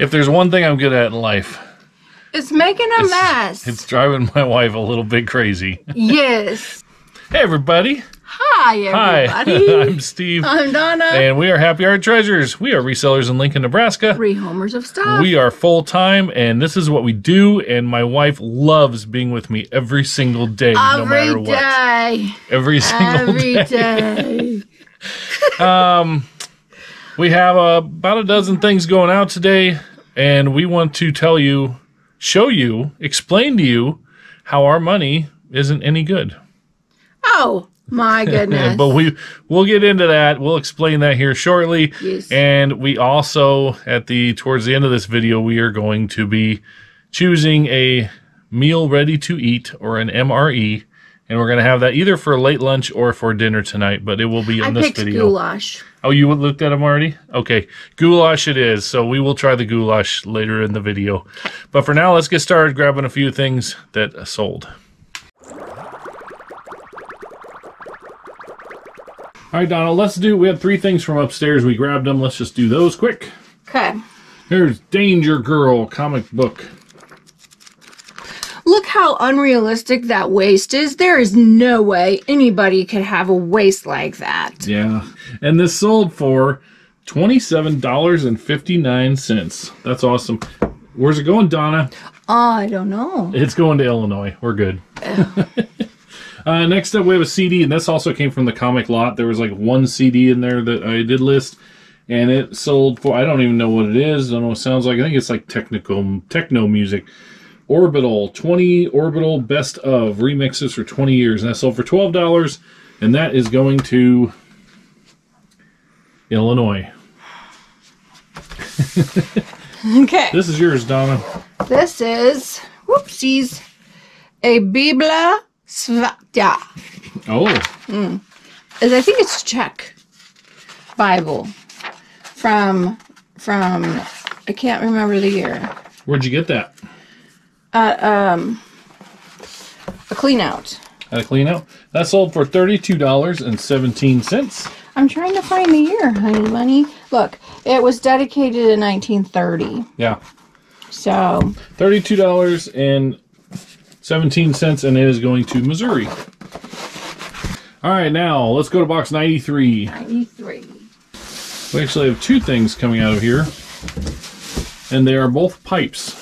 If there's one thing I'm good at in life, it's making a mess. It's driving my wife a little bit crazy. Yes. Hey, everybody. Hi, everybody. Hi. I'm Steve. I'm Donna. And we are Happy Heart Treasures. We are resellers in Lincoln, Nebraska. Rehomers of stuff. We are full-time, and this is what we do, and my wife loves being with me every single day, no matter what. Every day. We have about a dozen things going out today, and we want to tell you, show you, explain to you how our money isn't any good. Oh, my goodness. But we'll get into that. We'll explain that here shortly. Yes. And we also, towards the end of this video, we are going to be choosing a meal ready to eat, or an MRE. And we're going to have that either for late lunch or for dinner tonight, but it will be in this video. I picked goulash. Oh, you looked at them already? Okay. Goulash it is, so we will try the goulash later in the video. But for now, let's get started grabbing a few things that sold. All right, Donna, we had three things from upstairs. We grabbed them. Let's just do those quick. Okay. Here's Danger Girl comic book. Look how unrealistic that waist is. There is no way anybody could have a waist like that. Yeah. And this sold for $27.59. That's awesome. Where's it going, Donna? I don't know. It's going to Illinois. We're good. Next up, we have a CD, and this also came from the comic lot. There was like one CD in there that I did list, and it sold for, I don't even know what it is. I don't know what it sounds like. I think it's like techno music. Orbital, 20 Orbital Best Of Remixes for 20 years. And that sold for $12, and that is going to Illinois. Okay. This is yours, Donna. This is, whoopsies, a Biblia Svata. Oh. Mm. I think it's Czech Bible from, I can't remember the year. Where'd you get that? A clean out. A clean out? That sold for $32.17. I'm trying to find the year, honey bunny. Look, it was dedicated in 1930. Yeah. So. $32.17, and it is going to Missouri. All right, now let's go to box 93. We actually have two things coming out of here, and they are both pipes.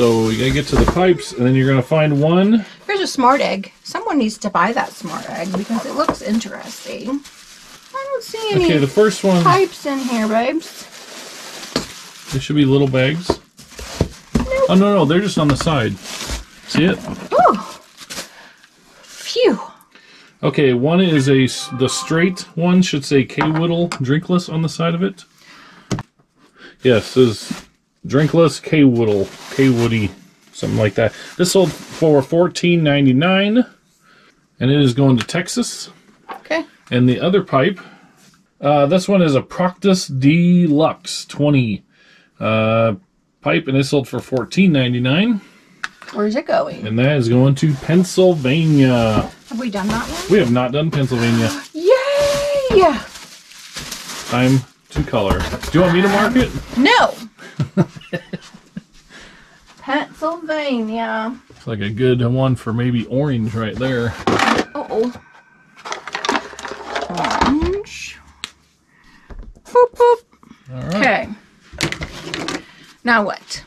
So you gotta get to the pipes, and then you're gonna find one. Here's a smart egg. Someone needs to buy that smart egg because it looks interesting. I don't see any pipes in here, babes. They should be little bags. Nope. Oh no, they're just on the side. See it? Oh. Phew. Okay, one is the straight one should say K-Widdle Drinkless on the side of it. Yes, is. Drinkless K-Widdle, Kaywoodie, something like that. This sold for $14.99, and it is going to Texas. Okay. And the other pipe, this one is a Proctus Deluxe 20 pipe, and it sold for $14.99. Where's it going? And that is going to Pennsylvania. Have we done that one? We have not done Pennsylvania. Yay! Time to color. Do you want me to mark it? No. Pennsylvania. It's like a good one for maybe orange right there. Orange. Boop, boop. All right. Okay. Now what?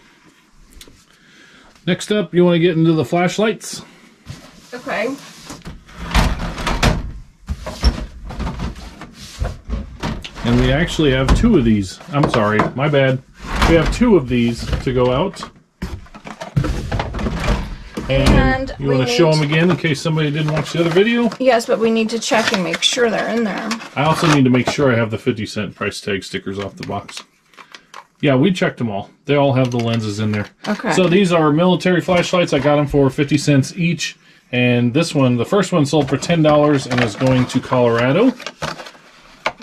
Next up, you want to get into the flashlights? Okay. And we actually have two of these. I'm sorry, my bad. We have two of these to go out. And you want to show them again in case somebody didn't watch the other video? Yes, but we need to check and make sure they're in there. I also need to make sure I have the 50-cent price tag stickers off the box. Yeah, we checked them all. They all have the lenses in there. Okay. So these are military flashlights. I got them for 50 cents each. And this one, the first one sold for $10 and is going to Colorado.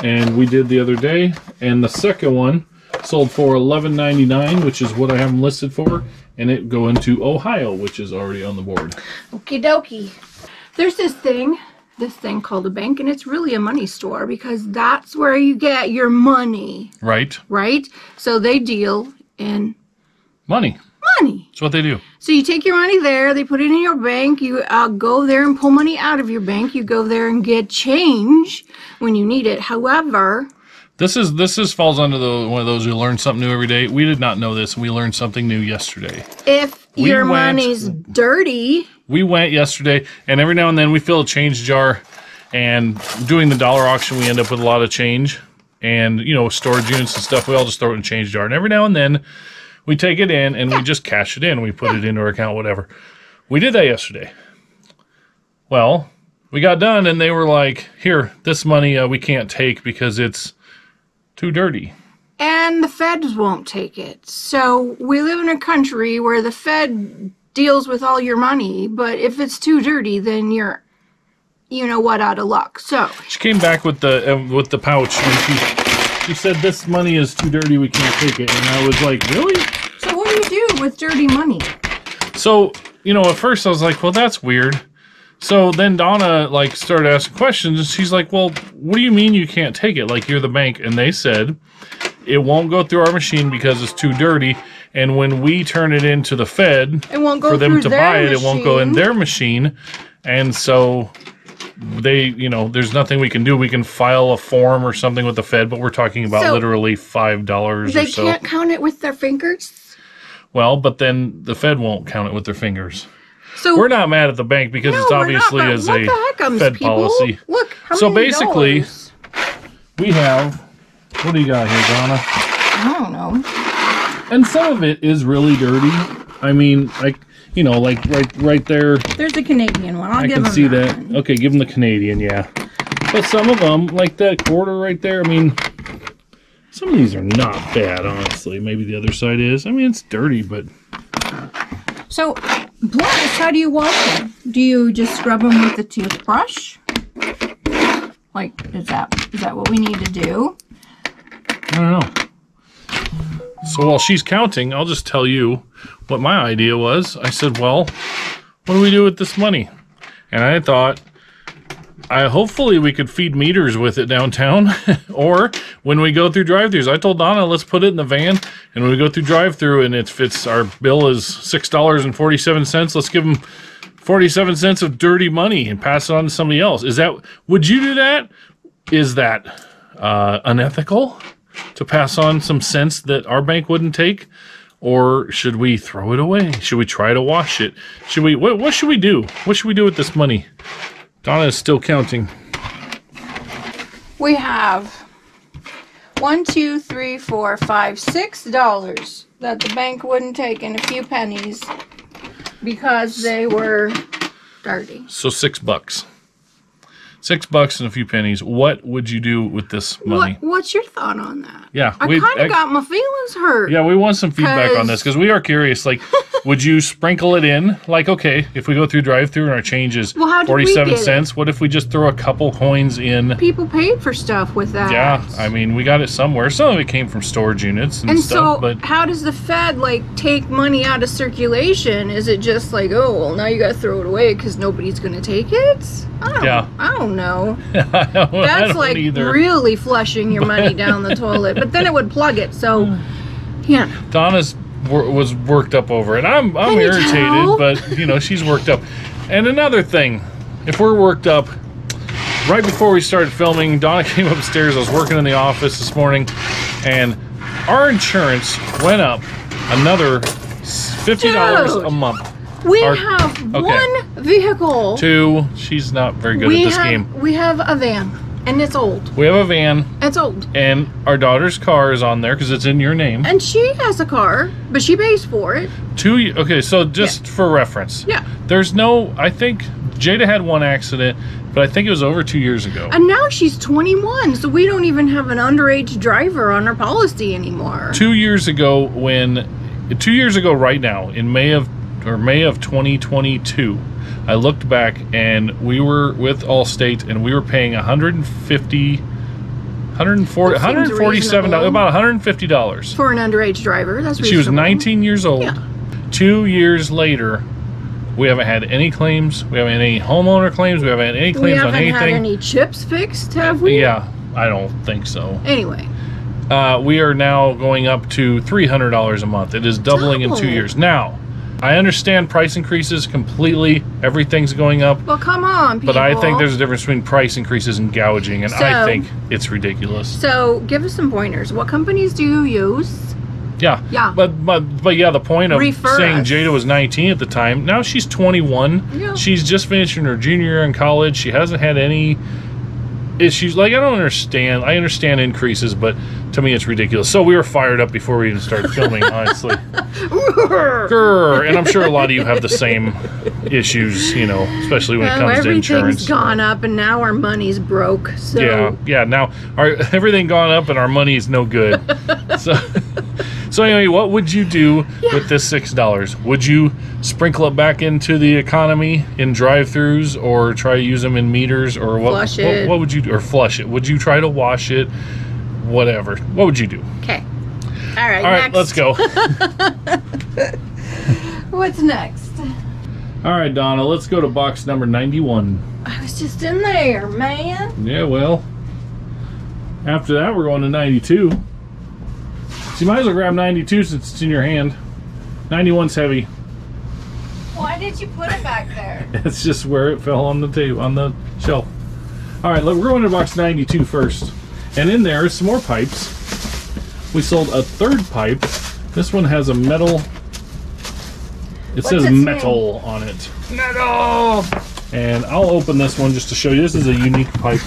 And we did the other day. And the second one sold for $11.99, which is what I have them listed for, and it go into Ohio, which is already on the board. Okie dokie. There's this thing this thing called a bank, and it's really a money store because that's where you get your money. Right. Right? So they deal in money. Money. That's what they do. So you take your money there, they put it in your bank, you go there and pull money out of your bank, you go there and get change when you need it. However, this falls under one of those who learn something new every day. We did not know this, and we learned something new yesterday. If your money's dirty. We went yesterday, and every now and then we fill a change jar, and doing the dollar auction, we end up with a lot of change. And, you know, storage units and stuff, we all just throw it in a change jar. And every now and then we take it in, and we just cash it in. We put it into our account, whatever. We did that yesterday. Well, we got done, and they were like, here, this money we can't take because it's too dirty. And the feds won't take it. So we live in a country where the Fed deals with all your money, but if it's too dirty, then you're, you know what, out of luck. So she came back with the pouch, and she said, this money is too dirty, we can't take it. And I was like, really? So what do you do with dirty money? So, you know, at first I was like, well, that's weird. So then Donna, like, started asking questions, and she's like, well, what do you mean you can't take it? Like, you're the bank. And they said, it won't go through our machine because it's too dirty, and when we turn it into the Fed for them to buy it, it won't go in their machine, and so they, you know, there's nothing we can do. We can file a form or something with the Fed, but we're talking about literally $5 or so. They can't count it with their fingers? Well, but then the Fed won't count it with their fingers. So we're not mad at the bank because it's obviously as a Fed policy. Look, how many basically, dollars? We have, what do you got here, Donna? I don't know. And some of it is really dirty. I mean, like, you know, like right there. There's a Canadian one. I can see that. Okay, give them the Canadian, yeah. But some of them, like that quarter right there, I mean, some of these are not bad, honestly. Maybe the other side is. I mean, it's dirty, but. So, plus, how do you wash them? Do you just scrub them with a toothbrush? Like, is that what we need to do? I don't know. So while she's counting, I'll just tell you what my idea was. I said, well, what do we do with this money? And I thought, hopefully we could feed meters with it downtown, or when we go through drive-thrus. I told Donna, let's put it in the van, and when we go through drive-thru and it's our bill is $6.47, let's give them 47 cents of dirty money and pass it on to somebody else. Would you do that? Is that unethical to pass on some cents that our bank wouldn't take? Or should we throw it away? Should we try to wash it? Should we? What should we do? What should we do with this money? Donna is still counting. We have $6 that the bank wouldn't take, and a few pennies because they were dirty. So $6. $6 and a few pennies. What would you do with this money? What's your thought on that? Yeah, I kind of got my feelings hurt. Yeah, we want some feedback on this because we are curious. Like, would you sprinkle it in? Like, okay, if we go through drive-thru and our change is 47 cents, what if we just throw a couple coins in? People paid for stuff with that. Yeah, I mean, we got it somewhere. Some of it came from storage units and stuff. So, but how does the Fed like take money out of circulation? Is it just like, oh, well, now you got to throw it away because nobody's going to take it? I don't know. That's like either. Really flushing your money down the toilet, but then it would plug it. So, yeah. Donna's was worked up over it. I'm irritated, but you know she's worked up. And another thing, if we're worked up, right before we started filming, Donna came upstairs. I was working in the office this morning, and our insurance went up another $50 a month. We have one vehicle. Two. She's not very good at this game. We have a van, and it's old. We have a van. It's old. And our daughter's car is on there because it's in your name. And she has a car, but she pays for it. Okay, so just for reference. Yeah. There's no, I think Jada had one accident, but I think it was over 2 years ago. And now she's 21, so we don't even have an underage driver on our policy anymore. 2 years ago 2 years ago right now, in May of 2022, I looked back and we were with Allstate and we were paying $147, about $150 for an underage driver. That's reasonable. She was 19 years old. Yeah. 2 years later, We haven't had any claims. We haven't had any homeowner claims. We haven't had any claims on anything. We haven't had any chips fixed, have we? Yeah, I don't think so. Anyway. We are now going up to $300 a month. It is doubling in 2 years. Now, I understand price increases completely. Everything's going up. Well, come on, people. But I think there's a difference between price increases and gouging, and so, I think it's ridiculous. So, give us some pointers. What companies do you use? Yeah. Yeah. But yeah, the point of saying Jada was 19 at the time, now she's 21. Yeah. She's just finishing her junior year in college. She hasn't had any issues. Like, I don't understand. I understand increases, but to me, it's ridiculous. So we were fired up before we even started filming, honestly. Grr. And I'm sure a lot of you have the same issues, you know, especially when it comes to insurance. Everything's gone up, and now our money's broke. So. Yeah. Now everything gone up, and our money is no good. So anyway, what would you do with this $6? Would you sprinkle it back into the economy in drive-thrus, or try to use them in meters, or what would you do? Or flush it? Would you try to wash it? Whatever. What would you do? Okay. All right, next. Let's go. What's next? All right, Donna, let's go to box number 91. I was just in there, man. Yeah, well, after that, we're going to 92. So you might as well grab 92 since it's in your hand. 91's heavy. Why did you put it back there? It's just where it fell on the table, on the shelf. All right, we're going to box 92 first. And in there is some more pipes. We sold a third pipe. This one has a metal. It says metal on it. Metal! And I'll open this one just to show you. This is a unique pipe.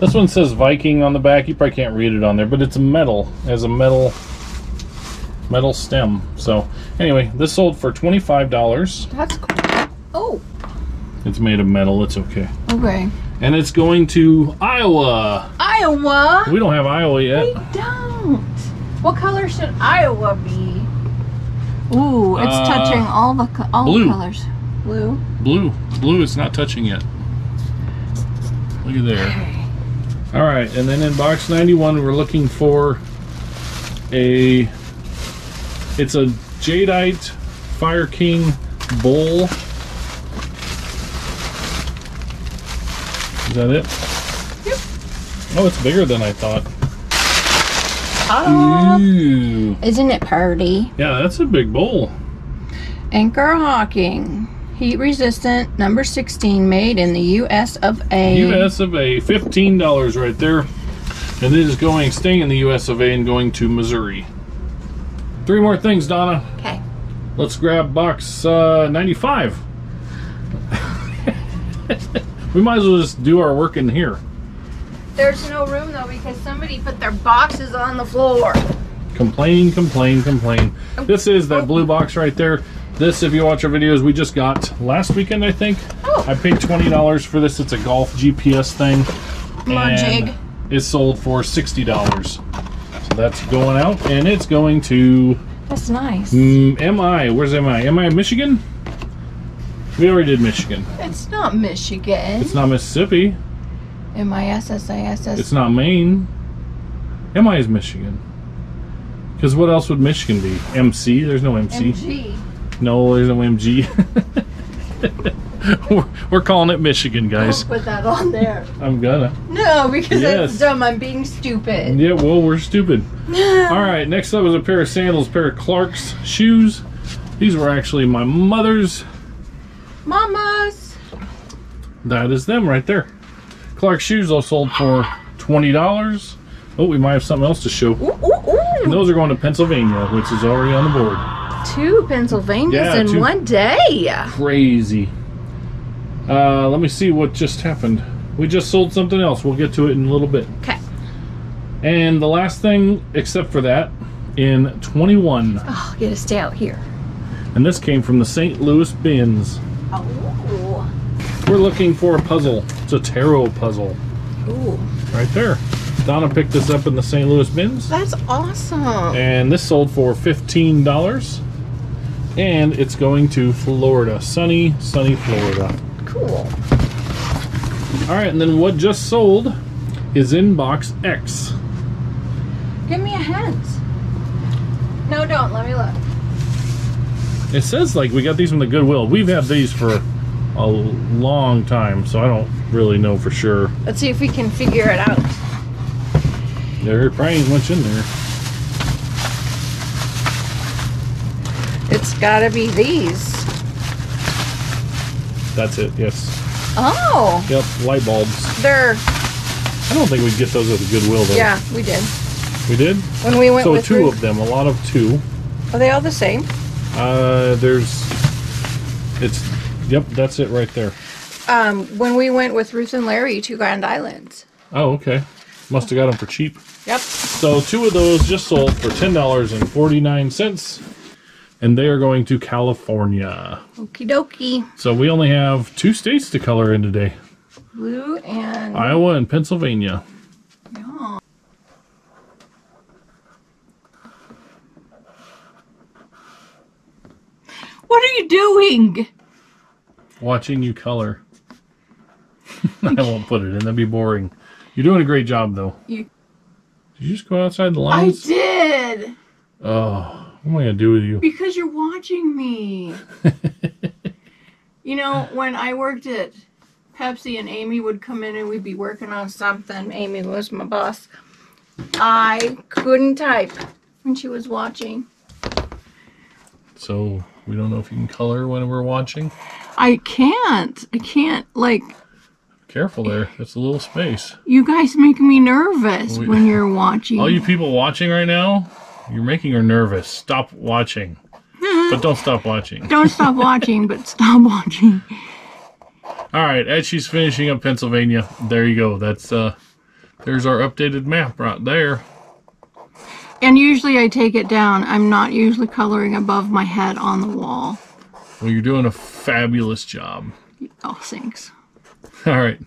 This one says Viking on the back. You probably can't read it on there, but it's metal. It has a metal stem. So anyway, this sold for $25. That's cool. Oh. It's made of metal. It's okay. Okay. And it's going to Iowa. Iowa? We don't have Iowa yet. We don't. What color should Iowa be? Ooh, it's touching all the colors. Blue. Blue, it's not touching yet. Look at there. Okay. All right, and then in box 91, we're looking for a Jadeite Fire King bowl. Is that it? Yep. Oh, it's bigger than I thought. Ooh. Isn't it pretty? Yeah, that's a big bowl. Anchor Hocking. Heat resistant, number 16, made in the U.S. of A. U.S. of A. $15 right there. And it is staying in the U.S. of A and going to Missouri. Three more things, Donna. Okay. Let's grab box 95. We might as well just do our work in here. There's no room, though, because somebody put their boxes on the floor. Complain. This is that blue box right there. This, if you watch our videos, we just got last weekend, I think. Oh. I paid $20 for this. It's a golf GPS thing. Come on, Jig. It's sold for $60. So that's going out, and it's going to... That's nice. MI. Where's MI? MI, Michigan? We already did Michigan. It's not Michigan. It's not Mississippi. M-I-S-S-I-S-S. It's not Maine. M-I is Michigan. Because what else would Michigan be? MC? There's no MC. M-G. No, there's no M-G. We're calling it Michigan, guys. Don't put that on there. I'm gonna. No, because that's dumb. I'm being stupid. Yeah, well, we're stupid. All right, next up is a pair of sandals, a pair of Clark's shoes. These were actually my mother's. Mama's. That is them right there. Clark's shoes all sold for $20. Oh, we might have something else to show. Ooh. And those are going to Pennsylvania, which is already on the board. Two Pennsylvanias in 1 day. Crazy. Let me see what just happened. We just sold something else. We'll get to it in a little bit. Okay. And the last thing, except for that, in 21. Oh, gotta stay out here. And this came from the St. Louis bins. Oh. We're looking for a puzzle. It's a tarot puzzle. Ooh. Right there. Donna picked this up in the St. Louis bins. That's awesome. And this sold for $15. And it's going to Florida. Sunny Florida. Cool. All right, and then what just sold is in box X. Give me a hint. No, don't. Let me look. It says like we got these from the Goodwill. We've had these for a long time, so I don't really know for sure. Let's see if we can figure it out. There probably ain't much in there. It's gotta be these. That's it, yes. Oh! Yep, light bulbs. They're... I don't think we'd get those at the Goodwill, though. Yeah, we did. We did? When we went with... So two of them, a lot of two. Are they all the same? There's... It's... Yep, that's it right there. When we went with Ruth and Larry to Grand Islands. Oh, okay. Must have got them for cheap. Yep. So two of those just sold for $10.49. And they are going to California. Okie dokie. So we only have two states to color in today. Blue and... Iowa and Pennsylvania. Yeah. What are you doing? Watching you color. I won't put it in. That'd be boring. You're doing a great job, though. Did you just go outside the lines? I did! Oh... What am I going to do with you? Because you're watching me. You know, when I worked at Pepsi and Amy would come in and we'd be working on something. Amy was my boss. I couldn't type when she was watching. So, we don't know if you can color when we're watching? I can't. I can't, like... Careful there. That's a little space. You guys make me nervous when you're watching. All you people watching right now... You're making her nervous. Stop watching. But don't stop watching. Don't stop watching, but stop watching. All right, as she's finishing up Pennsylvania, there you go. That's there's our updated map right there. And usually I take it down. I'm not usually coloring above my head on the wall. Well, you're doing a fabulous job. Oh, thanks. All right.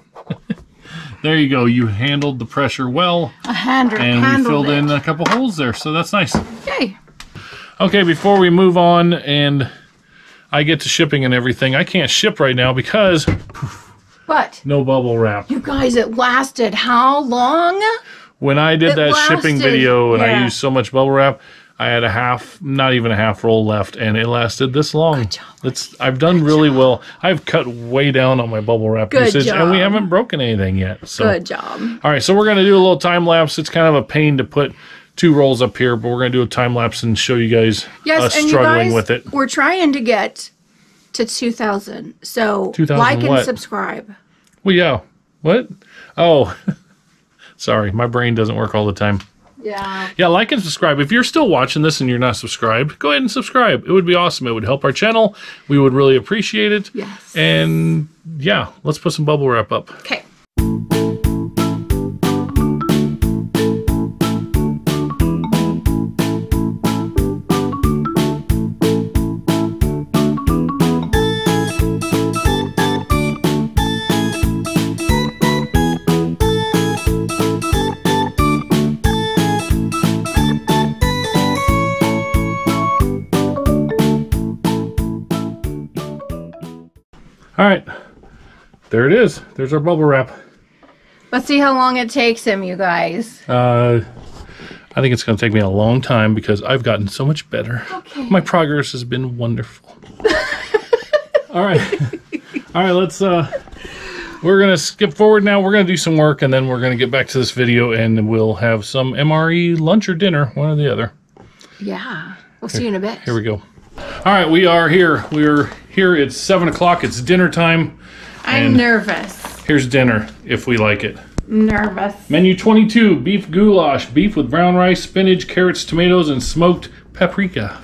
There you go. You handled the pressure well. And we filled in a couple holes there, so that's nice. Yay. Okay, before we move on and I get to shipping and everything, I can't ship right now because... What? No bubble wrap. You guys, it lasted how long? When I did that shipping video and I used so much bubble wrap, I had not even a half roll left, and it lasted this long. Good job. I've done really well. I've cut way down on my bubble wrap usage, and we haven't broken anything yet. So. Good job. All right, so we're going to do a little time lapse. It's kind of a pain to put two rolls up here, but we're going to do a time lapse and show you guys us struggling with it. We're trying to get to 2,000, so 2000 like and subscribe. Well, yeah. What? Oh, sorry. My brain doesn't work all the time. Yeah. Yeah, like and subscribe. If you're still watching this and you're not subscribed, go ahead and subscribe. It would be awesome. It would help our channel. We would really appreciate it. Yes. And yeah, let's put some bubble wrap up. Okay. All right, there it is. There's our bubble wrap. Let's see how long it takes him, you guys. I think it's going to take me a long time because I've gotten so much better. Okay. My progress has been wonderful. All right. All right, let's, we're going to skip forward now. We're going to do some work, and then we're going to get back to this video, and we'll have some MRE lunch or dinner, one or the other. Yeah. We'll see you in a bit. Here we go. All right, we are here. It's 7 o'clock. It's dinner time. I'm nervous. Here's dinner, if we like it. Nervous. Menu 22, beef goulash, beef with brown rice, spinach, carrots, tomatoes, and smoked paprika.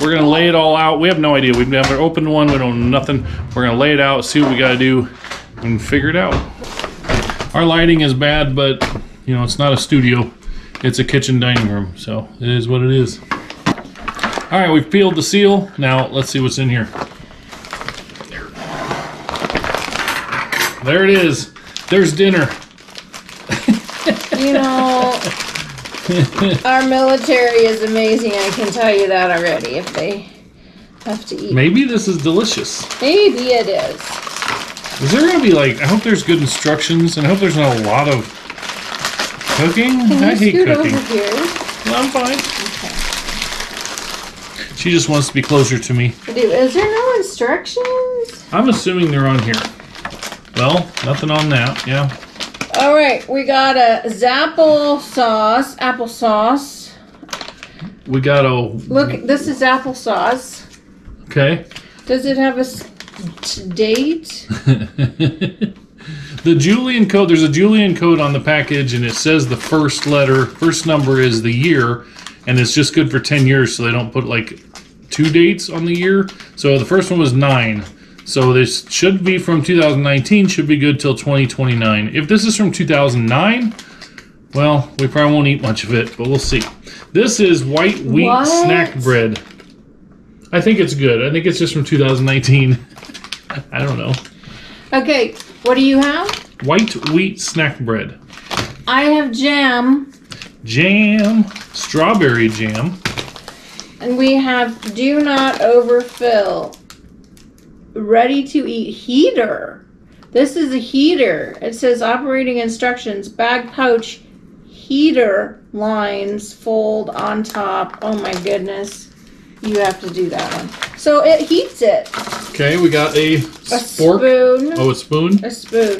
We're going to lay it all out. We have no idea. We've never opened one. We don't know nothing. We're going to lay it out, see what we got to do, and figure it out. Our lighting is bad, but, you know, it's not a studio. It's a kitchen dining room, so it is what it is. All right, we've peeled the seal. Now, let's see what's in here. There it is. There's dinner. You know, our military is amazing. I can tell you that already if they have to eat. Maybe this is delicious. Maybe it is. Is there going to be, like, I hope there's good instructions, and I hope there's not a lot of cooking. I hate cooking. Can you scoot over here? No, I'm fine. Okay. She just wants to be closer to me. Is there no instructions? I'm assuming they're on here. Well, nothing on that, yeah. All right, we got a applesauce. We got a... Look, this is applesauce. Okay. Does it have a date? The Julian code, there's a Julian code on the package, and it says the first letter, first number is the year, and it's just good for 10 years, so they don't put, like, two dates on the year. So the first one was 9. So this should be from 2019, should be good till 2029. If this is from 2009, well, we probably won't eat much of it, but we'll see. This is white wheat snack bread. I think it's good. I think it's just from 2019. I don't know. Okay, what do you have? White wheat snack bread. I have jam. Jam. Strawberry jam. And we have do not overfill. Ready to eat heater. This is a heater. It says operating instructions, bag pouch, heater lines, fold on top. Oh my goodness. You have to do that one. So it heats it. Okay, we got a spork. Spoon. Oh, a spoon? A spoon.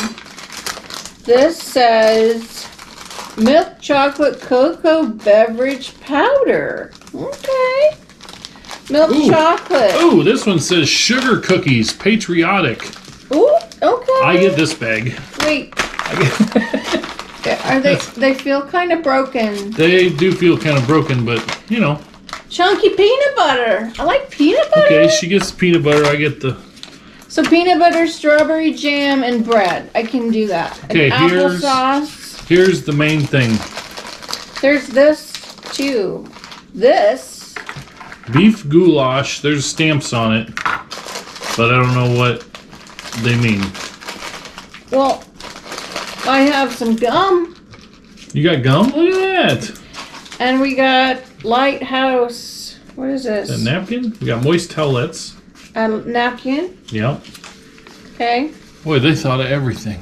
This says milk chocolate cocoa beverage powder. Okay. Milk chocolate. Oh, this one says sugar cookies, patriotic. Ooh, okay. I get this bag. Wait. Are they feel kind of broken. They do feel kind of broken, but, you know. Chunky peanut butter. I like peanut butter. Okay, she gets peanut butter. I get the... So peanut butter, strawberry jam, and bread. I can do that. Okay, and applesauce. Here's the main thing. There's this, too. This... Beef goulash. There's stamps on it, but I don't know what they mean. Well, I have some gum. You got gum? Look at that. And we got lighthouse. What is this? A napkin? We got moist towelettes. Napkin? Yep. Okay. Boy, they thought of everything.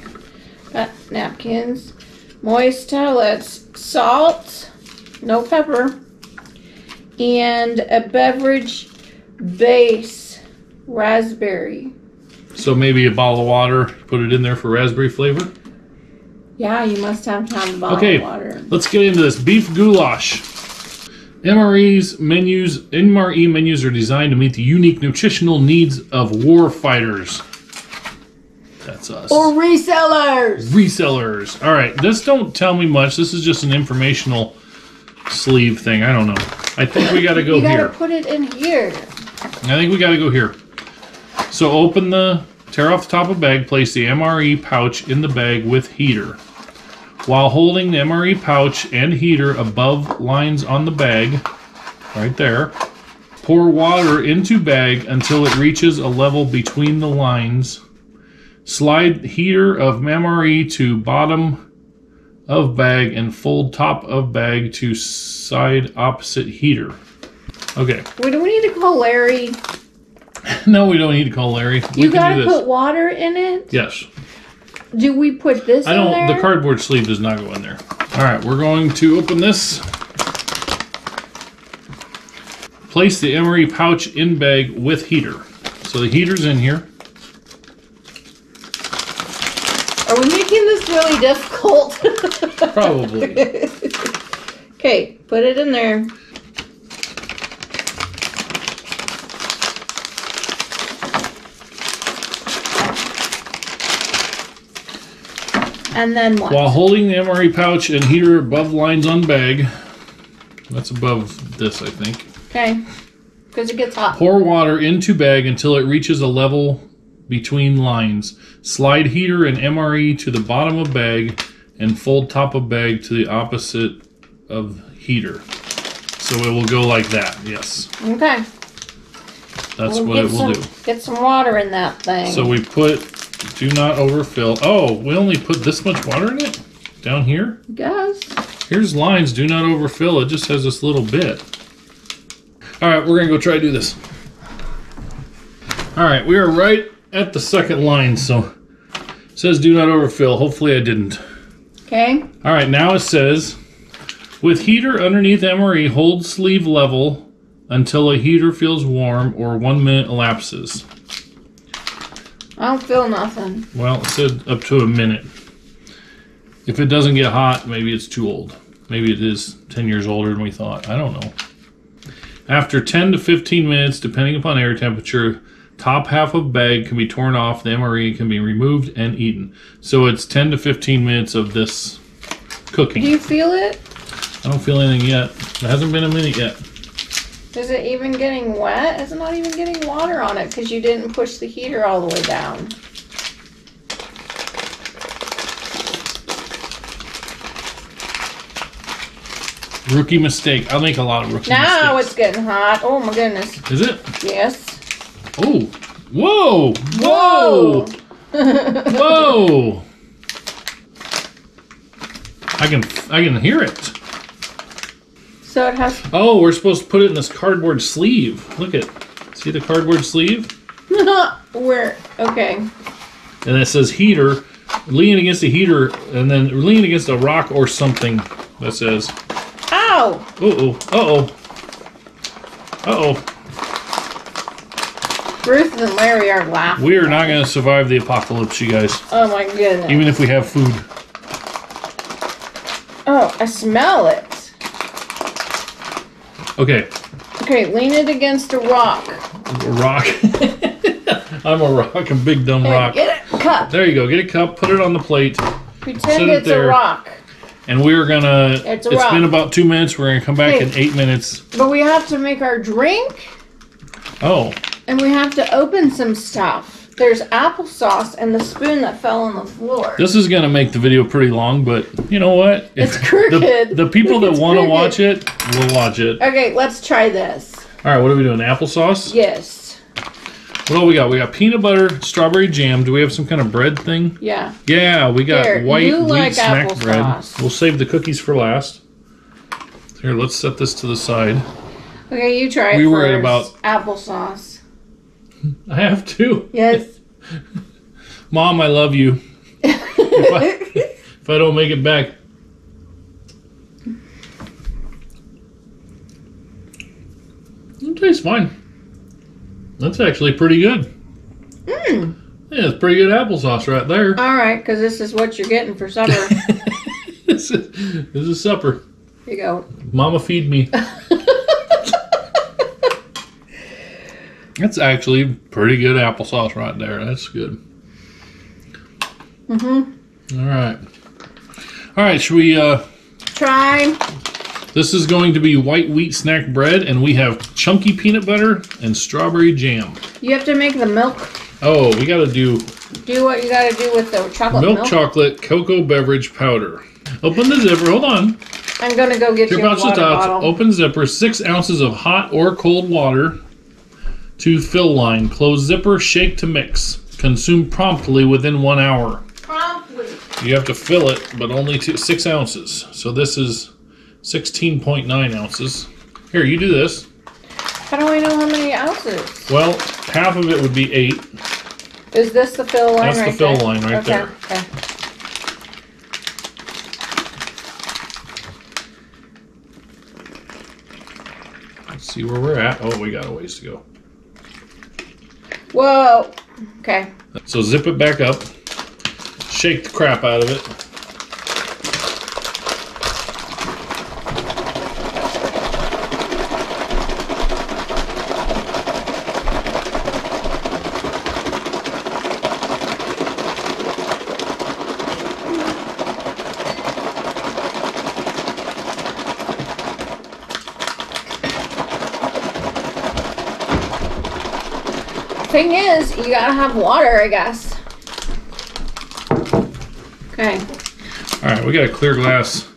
Got napkins. Moist towelettes. Salt. No pepper. And a beverage base, raspberry. So maybe a bottle of water, put it in there for raspberry flavor? Yeah, you must have to have a bottle of water. Okay, let's get into this. Beef goulash. MRE menus are designed to meet the unique nutritional needs of war fighters. That's us. Or resellers. Resellers. All right, this don't tell me much. This is just an informational sleeve thing. I don't know. I think we gotta go here. You gotta put it in here. I think we gotta go here. So open the, tear off the top of bag, place the MRE pouch in the bag with heater. While holding the MRE pouch and heater above lines on the bag, right there, pour water into bag until it reaches a level between the lines. Slide heater of MRE to bottom of bag and fold top of bag to side opposite heater. Okay. Wait, do we need to call Larry? No, we don't need to call Larry. You gotta put water in it? Yes. Do we put this in there? I don't, the cardboard sleeve does not go in there. All right, we're going to open this. Place the MRE pouch in bag with heater. So the heater's in here. Are we making this really difficult? Probably. Okay, put it in there. And then what? While holding the MRE pouch and heater above lines on bag, that's above this, I think. Okay, because it gets hot. Pour water into bag until it reaches a level between lines. Slide heater and MRE to the bottom of bag and fold top of bag to the opposite of heater. So it will go like that, yes. Okay. That's what it will do. Get some water in that thing. So we put, do not overfill. Oh, we only put this much water in it? Down here? Yes. Here's lines, do not overfill. It just has this little bit. All right, we're gonna go try to do this. All right, we are right at the second line, so it says do not overfill. Hopefully I didn't. Okay. All right, now it says, with heater underneath MRE, hold sleeve level until a heater feels warm or 1 minute elapses. I don't feel nothing. Well, it said up to a minute. If it doesn't get hot, maybe it's too old. Maybe it is 10 years older than we thought. I don't know. After 10 to 15 minutes, depending upon air temperature, top half of bag can be torn off, the MRE can be removed and eaten. So it's 10 to 15 minutes of this cooking. Do you feel it? I don't feel anything yet. It hasn't been a minute yet. Is it even getting wet? It's not even getting water on it because you didn't push the heater all the way down. Rookie mistake. I'll make a lot of rookie mistakes. Now it's getting hot. Oh my goodness. Is it? Yes. Oh. Whoa. Whoa. Whoa. I can hear it. So it has. Oh, we're supposed to put it in this cardboard sleeve. Look at. See the cardboard sleeve? Where? Okay. And it says heater. Lean against the heater and then lean against a rock or something that says. Ow! Uh-oh. Uh-oh. Uh-oh. Ruth and Larry are laughing. We are not going to survive the apocalypse, you guys. Oh, my goodness. Even if we have food. Oh, I smell it. Okay. Okay, lean it against a rock. A rock? I'm a rock, a big dumb rock. Get a cup. There you go. Get a cup. Put it on the plate. Pretend it's a rock. And we're going to, it's been about 2 minutes, we're going to come back in 8 minutes. But we have to make our drink. Oh. And we have to open some stuff. There's applesauce and the spoon that fell on the floor. This is going to make the video pretty long, but you know what? It's crooked. The people that want to watch it, will watch it. Okay, let's try this. All right, what are we doing, applesauce? Yes. What all we got? We got peanut butter, strawberry jam. Do we have some kind of bread thing? Yeah. Yeah, we got white wheat snack bread. We'll save the cookies for last. Here, let's set this to the side. Okay, you try it first. We were at about... applesauce. I have to. Yes. Mom, I love you. If I don't make it back. It tastes fine. That's actually pretty good. Mmm. Yeah, it's pretty good applesauce right there. All right, because this is what you're getting for supper. This is supper. Here you go. Mama feed me. That's actually pretty good applesauce right there. That's good. Mm-hmm. All right. All right, should we... try... This is going to be white wheat snack bread, and we have chunky peanut butter and strawberry jam. You have to make the milk. Oh, we got to do... Do what you got to do with the chocolate milk? Milk chocolate cocoa beverage powder. Open the zipper. Hold on. I'm going to go get you a water bottle. Open zipper. 6 ounces of hot or cold water to fill line. Close zipper. Shake to mix. Consume promptly within 1 hour. Promptly. You have to fill it, but only 6 ounces. So this is... 16.9 ounces. Here, you do this. How do I know how many ounces? Well, half of it would be 8. Is this the fill line right there? That's the fill line right there. Okay. Let's see where we're at. Oh, we got a ways to go. Whoa. Okay. So zip it back up. Shake the crap out of it. Thing is, you gotta have water, I guess. Okay. All right, we got a clear glass.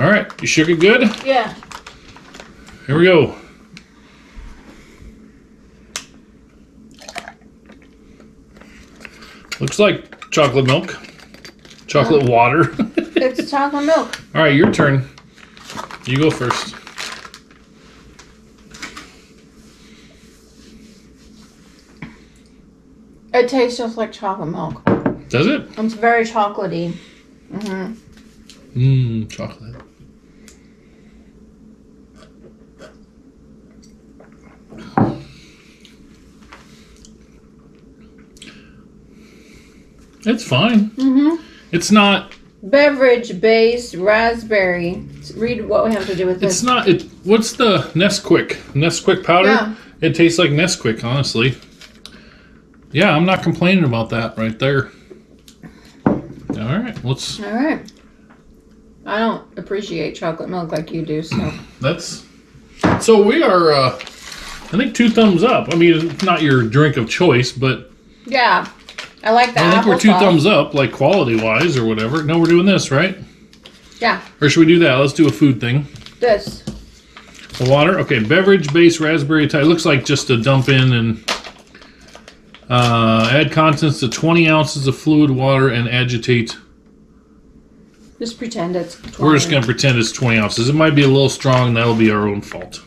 All right, you shook it good? Yeah. Here we go. Looks like chocolate milk, chocolate water. It's chocolate milk. All right, your turn. You go first. It tastes just like chocolate milk. Does it? It's very chocolatey. Mm-hmm. Mmm, chocolate. It's fine. Mm-hmm. It's not... Beverage-based raspberry. Read what we have to do with this. It's not... It, what's the Nesquik? Nesquik powder? Yeah. It tastes like Nesquik, honestly. Yeah, I'm not complaining about that right there. All right, let's... All right. I don't appreciate chocolate milk like you do, so... That's... So we are, I think, 2 thumbs up. I mean, it's not your drink of choice, but... Yeah. I like that. I think we're 2 thumbs up, like quality-wise or whatever. No, we're doing this, right? Yeah. Or should we do that? Let's do a food thing. This. The water. Okay, beverage-based raspberry Thai. Looks like just to dump in and add contents to 20 ounces of fluid water and agitate. Just pretend it's 20. We're just going to pretend it's 20 ounces. It might be a little strong. That'll be our own fault.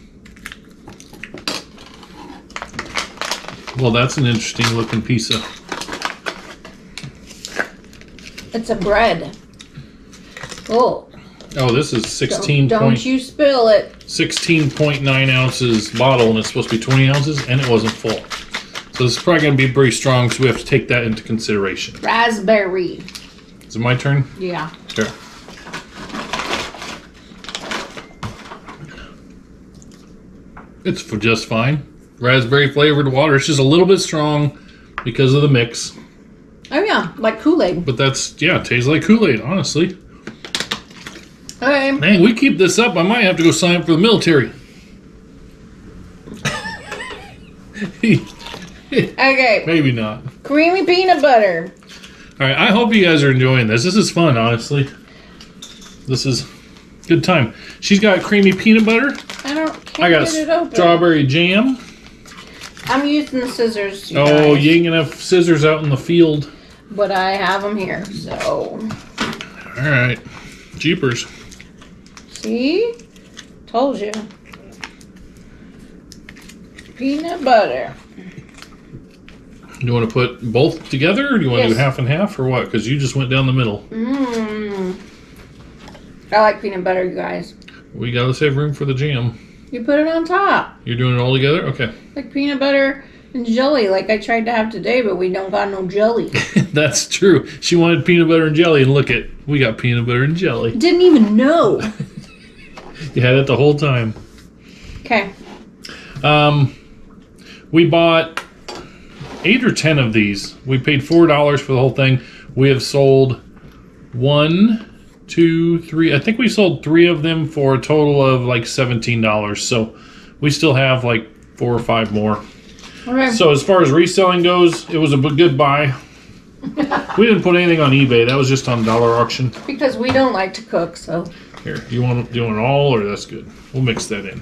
Well, that's an interesting-looking piece of... It's a bread. Oh. Oh, this is 16. Don't you spill it. 16.9 ounces bottle, and it's supposed to be 20 ounces, and it wasn't full. So this is probably going to be pretty strong, so we have to take that into consideration. Raspberry. Is it my turn? Yeah. Sure. It's for just fine. Raspberry flavored water. It's just a little bit strong because of the mix. Oh, yeah, like Kool-Aid. But that's, yeah, it tastes like Kool-Aid, honestly. Okay. Man, we keep this up, I might have to go sign up for the military. Okay. Maybe not. Creamy peanut butter. All right, I hope you guys are enjoying this. This is fun, honestly. This is a good time. She's got creamy peanut butter. I got strawberry jam. I'm using the scissors. Oh, you ain't gonna have scissors out in the field. But I have them here, so. All right, jeepers. See, told you. Peanut butter. Do you want to put both together, or do you want to do half and half, or what? Because you just went down the middle. Mmm. I like peanut butter, you guys. We gotta save room for the jam. You put it on top. You're doing it all together? Okay. Like peanut butter and jelly, like I tried to have today, but we don't got no jelly. That's true. She wanted peanut butter and jelly, and look at, we got peanut butter and jelly. Didn't even know. You had it the whole time. Okay. We bought 8 or 10 of these. We paid $4 for the whole thing. We have sold 1, 2, 3. I think we sold 3 of them for a total of like $17. So we still have like 4 or 5 more. Okay. So as far as reselling goes, it was a good buy. We didn't put anything on eBay. That was just on dollar auction. Because we don't like to cook, so. Here, you want it all, or that's good. We'll mix that in.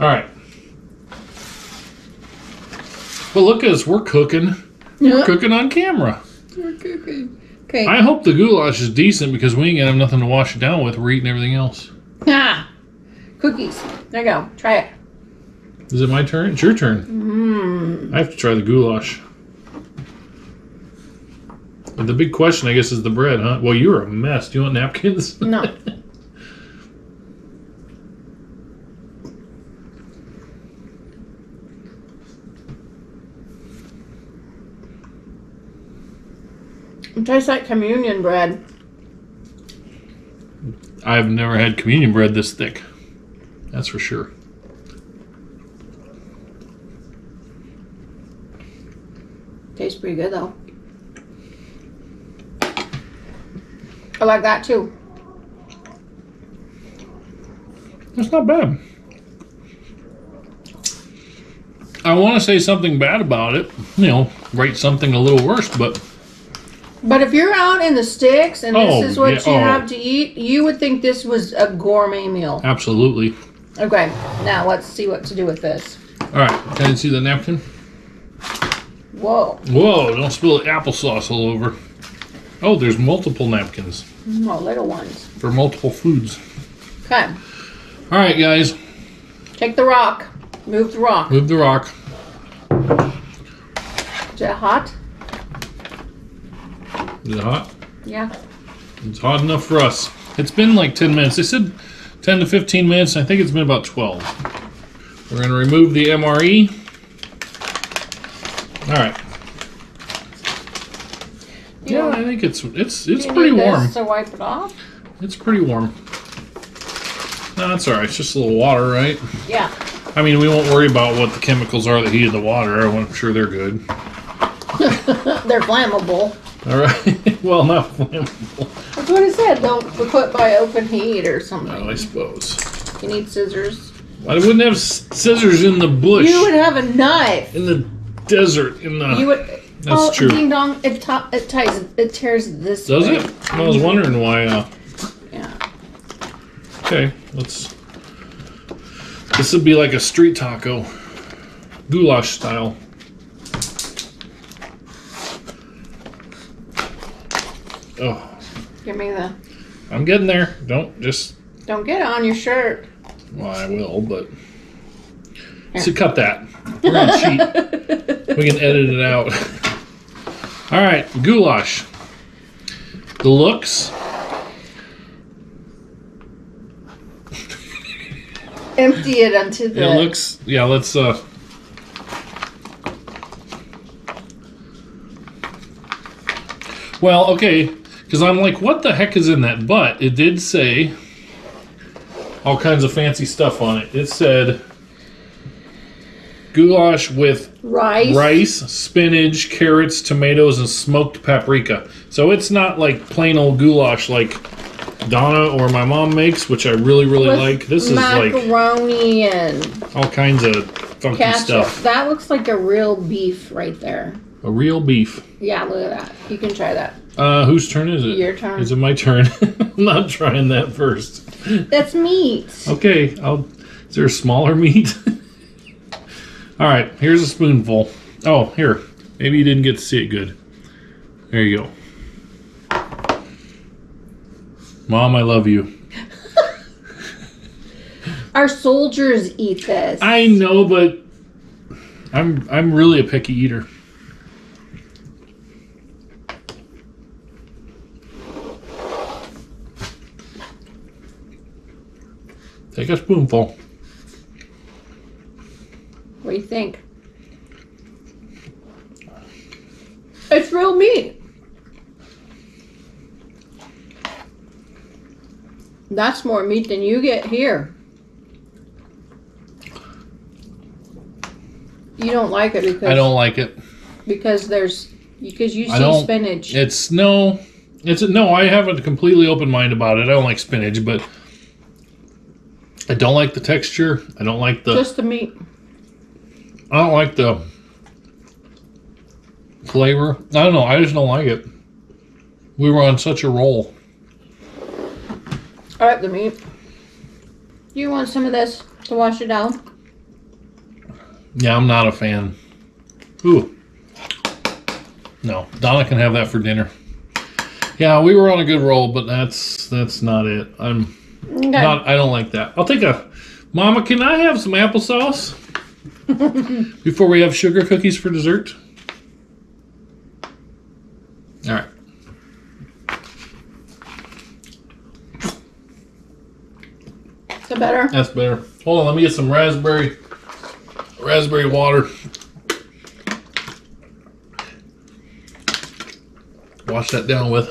All right. But look at us. We're cooking. We're cooking on camera. We're cooking. Okay. I hope the goulash is decent because we ain't gonna have nothing to wash it down with. We're eating everything else. Ah, cookies. There you go. Try it. Is it my turn? It's your turn. Mm-hmm. I have to try the goulash. But the big question, I guess, is the bread, huh? Well, you're a mess. Do you want napkins? No. It tastes like communion bread. I've never had communion bread this thick. That's for sure. Tastes pretty good, though. I like that, too. That's not bad. I want to say something bad about it. You know, rate something a little worse, but... But if you're out in the sticks and this is what you have to eat, you would think this was a gourmet meal. Absolutely. Okay, now let's see what to do with this. All right, can you see the napkin? Whoa. Whoa, don't spill applesauce all over. Oh, there's multiple napkins. Oh, little ones. For multiple foods. Okay. All right, guys. Take the rock. Move the rock. Move the rock. Is it hot? Is it hot? Yeah. It's hot enough for us. It's been like 10 minutes. They said 10 to 15 minutes. I think it's been about 12. We're going to remove the MRE. All right. Yeah, I think it's pretty warm. To wipe it off? It's pretty warm. No, that's all right. It's just a little water, right? Yeah. I mean, we won't worry about what the chemicals are that heated the water. I'm sure they're good. They're flammable. All right. Well, not flammable. That's what I said. Don't put by open heat or something. Well, I suppose. You need scissors. I wouldn't have scissors in the bush. You would have a knife. In the desert. In the. You would. That's true. Ding dong! It tears this. Does way. It? I was wondering why. Yeah. Okay, let's. This would be like a street taco, goulash style. Oh. Give me the. I'm getting there. Don't get it on your shirt. Well, I will, but. Here. So cut that. We're gonna cheat. We can edit it out. All right, goulash. The looks. Empty it onto the. It looks. Yeah, let's. Well, okay, because I'm like, what the heck is in that? But it did say all kinds of fancy stuff on it. It said. Goulash with rice, spinach, carrots, tomatoes, and smoked paprika. So it's not like plain old goulash like Donna or my mom makes, which I really with like. This is like macaroni and all kinds of funky stuff. That looks like a real beef right there. A real beef. Yeah, look at that. You can try that. Whose turn is it? Your turn. Is it my turn? I'm not trying that first. That's meat. Okay. Is there smaller meat? All right, here's a spoonful. Oh, here. Maybe you didn't get to see it good. There you go. Mom, I love you. Our soldiers eat this. I know, but I'm really a picky eater. Take a spoonful. What do you think? It's real meat. That's more meat than you get here. You don't like it because I don't like it because you see spinach. I have a completely open mind about it. I don't like spinach, but I don't like the texture. I don't like just the meat. I don't like the flavor. I don't know. I just don't like it. We were on such a roll. I like the meat. Do you want some of this to wash it down? Yeah, I'm not a fan. Ooh. No. Donna can have that for dinner. Yeah, we were on a good roll, but that's not it. I don't like that. I'll take a... Mama, can I have some applesauce? Before we have sugar cookies for dessert? All right. Is that better? That's better. Hold on, let me get some raspberry water. Wash that down with.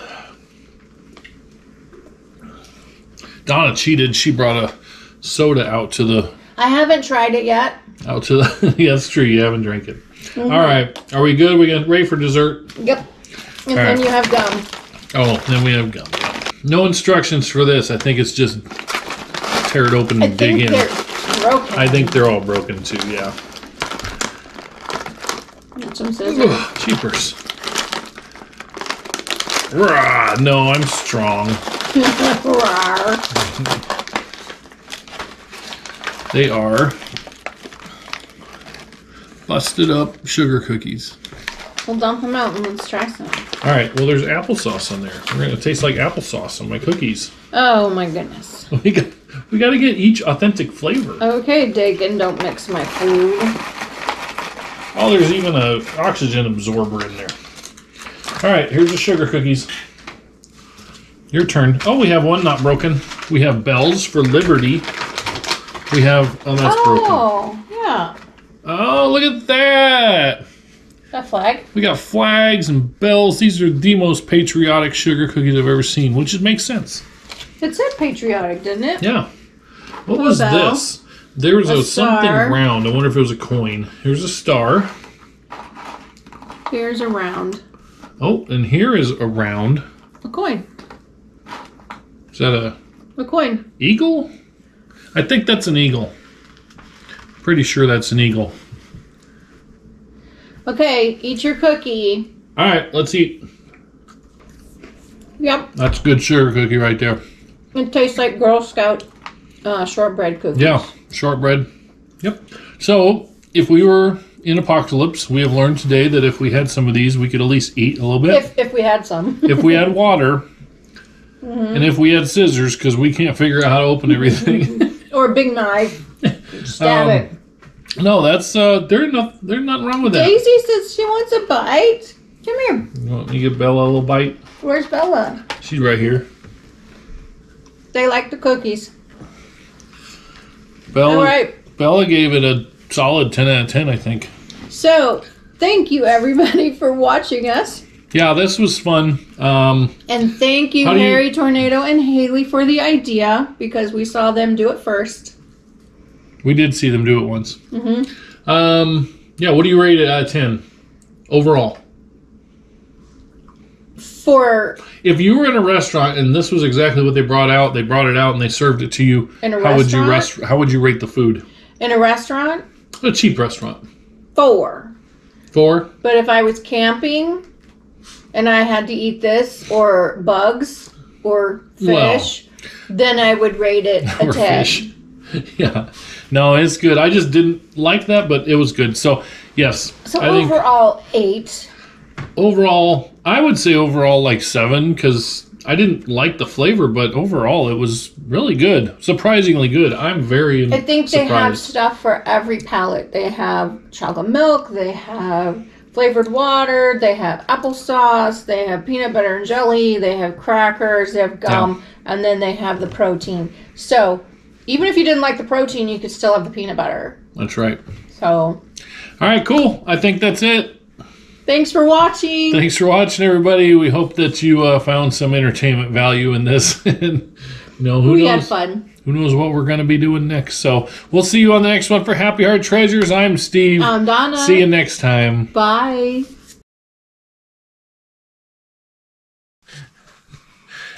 Donna cheated. She brought a soda out to the... I haven't tried it yet. Out to the, yeah, that's true. You haven't drank it. Mm-hmm. All right. Are we good? We got ready for dessert? Yep. And then you have gum. Oh, then we have gum. No instructions for this. I think it's just tear it open and dig in. Broken. I think they're all broken too, yeah. Got some scissors. Ugh, cheapers. Rah, no, I'm strong. Rawr. They are busted up sugar cookies. We'll dump them out and let's try some. All right. Well, there's applesauce on there. We're going to taste like applesauce on my cookies. Oh, my goodness. We got to get each authentic flavor. Okay, Dagan, don't mix my food. Oh, there's even an oxygen absorber in there. All right. Here's the sugar cookies. Your turn. Oh, we have one not broken. We have Bells for Liberty. We have, oh, that's broken. Oh, yeah. Oh, look at that. A flag? We got flags and bells. These are the most patriotic sugar cookies I've ever seen, which it makes sense. It said patriotic, didn't it? Yeah. What was this? There was a something round. I wonder if it was a coin. Here's a star. Here's a round. Oh, and here is a round. A coin. Is that a coin? Eagle? I think that's an eagle. Pretty sure that's an eagle. Okay, eat your cookie. All right, let's eat. Yep. That's good sugar cookie right there. It tastes like Girl Scout shortbread cookies. Yeah, shortbread. Yep. So, if we were in apocalypse, we have learned today that if we had some of these, we could at least eat a little bit. If we had some. If we had water. Mm-hmm. And if we had scissors, because we can't figure out how to open everything. Or a big knife. Stab it. No, that's there's nothing wrong with that. Daisy says she wants a bite. Come here. You want me to give Bella a little bite? Where's Bella? She's right here. They like the cookies. Bella, all right. Bella gave it a solid 10 out of 10, I think. So, thank you everybody for watching us. Yeah, this was fun. And thank you, Harry Tornado and Haley, for the idea, because we saw them do it first. We did see them do it once. Mm-hmm. Yeah, what do you rate it out of 10 overall? If you were in a restaurant and this was exactly what they brought it out and they served it to you, how would you rate the food? In a restaurant? A cheap restaurant. 4. 4? But if I was camping and I had to eat this or bugs or fish, then I would rate it a 10. Fish. Yeah. No, it's good. I just didn't like that, but it was good. So, yes. So, overall, 8. Overall, I would say overall like 7, because I didn't like the flavor, but overall, it was really good. Surprisingly good. I'm very surprised. I think they have stuff for every palate. They have chocolate milk. They have flavored water. They have applesauce. They have peanut butter and jelly. They have crackers. They have gum. Yeah. And then they have the protein. So, even if you didn't like the protein, you could still have the peanut butter. That's right. So. All right, cool. I think that's it. Thanks for watching. Thanks for watching, everybody. We hope that you found some entertainment value in this. And, who knows? We had fun. Who knows what we're going to be doing next. So we'll see you on the next one for Happy Heart Treasures. I'm Steve. I'm Donna. See you next time. Bye.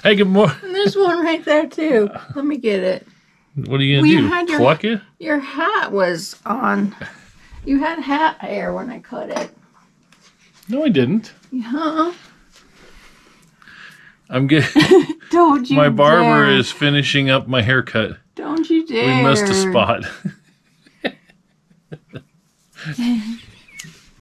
Hey, good morning. And there's one right there, too. Let me get it. What are you going to do? Pluck it? Your hat was on. You had hat hair when I cut it. No, I didn't. Yeah. I'm getting... Don't you dare. My barber is finishing up my haircut. Don't you dare. We missed a spot.